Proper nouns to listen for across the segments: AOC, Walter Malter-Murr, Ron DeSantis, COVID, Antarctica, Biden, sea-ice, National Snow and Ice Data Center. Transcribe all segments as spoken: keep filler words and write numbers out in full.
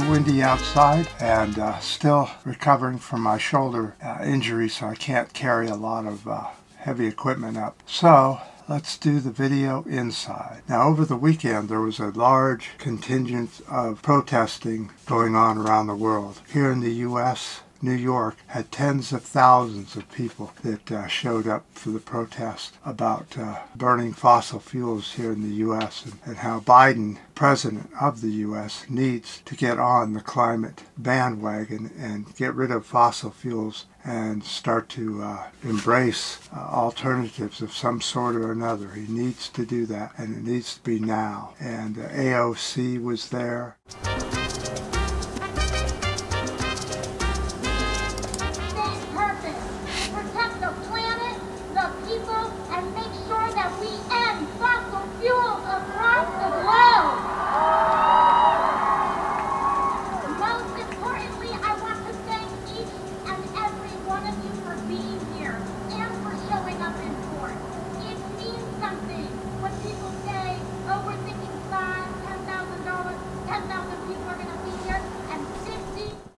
too windy outside, and uh, still recovering from my shoulder uh, injury, so I can't carry a lot of uh, heavy equipment up. So let's do the video inside. Now, over the weekend, there was a large contingent of protesting going on around the world. Here in the U S, New York had tens of thousands of people that uh, showed up for the protest about uh, burning fossil fuels here in the U S and, and how Biden, president of the U S, needs to get on the climate bandwagon and get rid of fossil fuels and start to uh, embrace uh, alternatives of some sort or another. He needs to do that, and it needs to be now. And uh, A O C was there.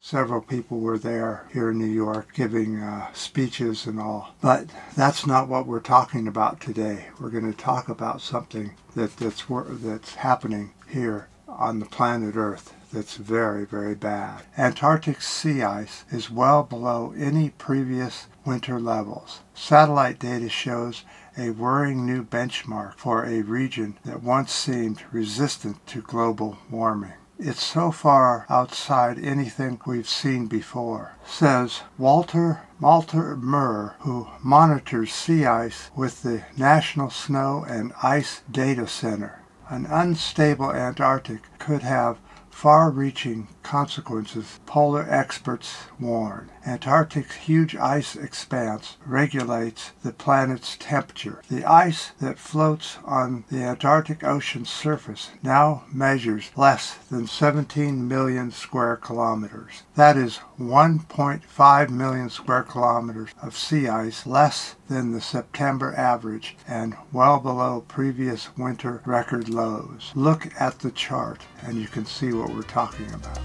Several people were there here in New York giving uh, speeches and all. But that's not what we're talking about today. We're going to talk about something that, that's, that's happening here on the planet Earth that's very, very bad. Antarctic sea ice is well below any previous winter levels. Satellite data shows a worrying new benchmark for a region that once seemed resistant to global warming. It's so far outside anything we've seen before, says Walter Malter-Murr, who monitors sea ice with the National Snow and Ice Data Center. An unstable Antarctic could have far-reaching consequences, polar experts warn. Antarctic's huge ice expanse regulates the planet's temperature. The ice that floats on the Antarctic Ocean's surface now measures less than seventeen million square kilometers. That is one point five million square kilometers of sea ice less than the September average and well below previous winter record lows. Look at the chart and you can see what we're talking about.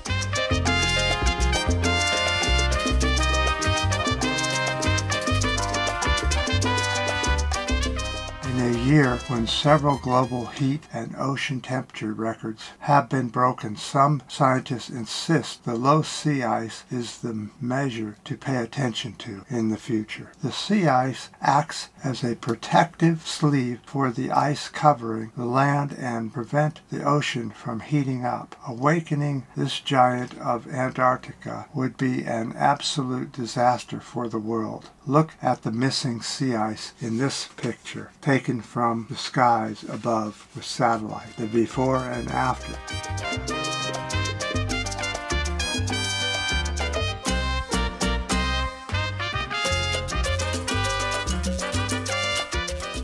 In a year when several global heat and ocean temperature records have been broken, some scientists insist the low sea ice is the measure to pay attention to in the future. The sea ice acts as a protective sleeve for the ice covering the land and prevent the ocean from heating up. Awakening this giant of Antarctica would be an absolute disaster for the world. Look at the missing sea ice in this picture, taken from the skies above with satellite, the before and after.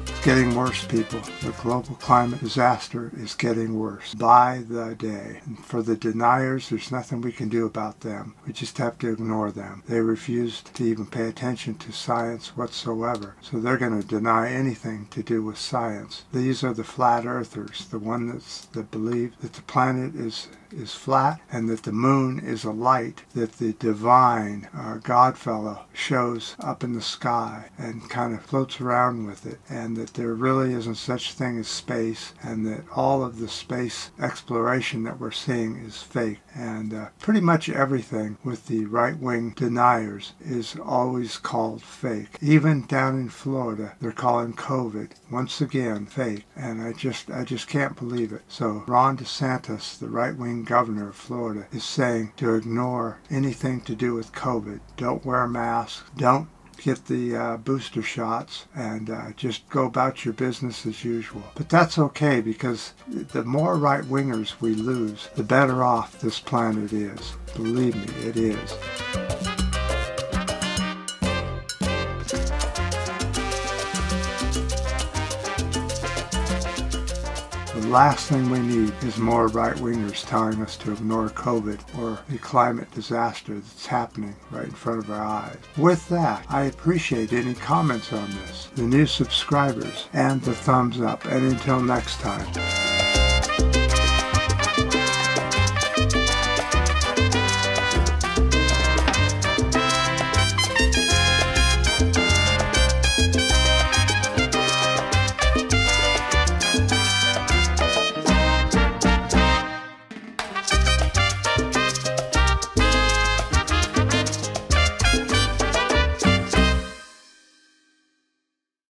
It's getting worse, people. The global climate disaster is getting worse by the day. And for the deniers, there's nothing we can do about them. We just have to ignore them. They refuse to even pay attention to science whatsoever, so they're going to deny anything to do with science. These are the flat earthers, the ones that believe that the planet is is flat and that the moon is a light that the divine uh, Godfellow shows up in the sky and kind of floats around with it, and that there really isn't such thing as space, and that all of the space exploration that we're seeing is fake. And uh, pretty much everything with the right-wing deniers is always called fake. Even down in Florida, they're calling COVID once again fake, and I just I just can't believe it. So Ron DeSantis, the right-wing governor of Florida, is saying to ignore anything to do with COVID. Don't wear masks, don't get the uh, booster shots, and uh, just go about your business as usual. But that's okay, because the more right-wingers we lose, the better off this planet is. Believe me, it is. The last thing we need is more right-wingers telling us to ignore COVID or the climate disaster that's happening right in front of our eyes. With that, I appreciate any comments on this, the new subscribers, and the thumbs up. And until next time.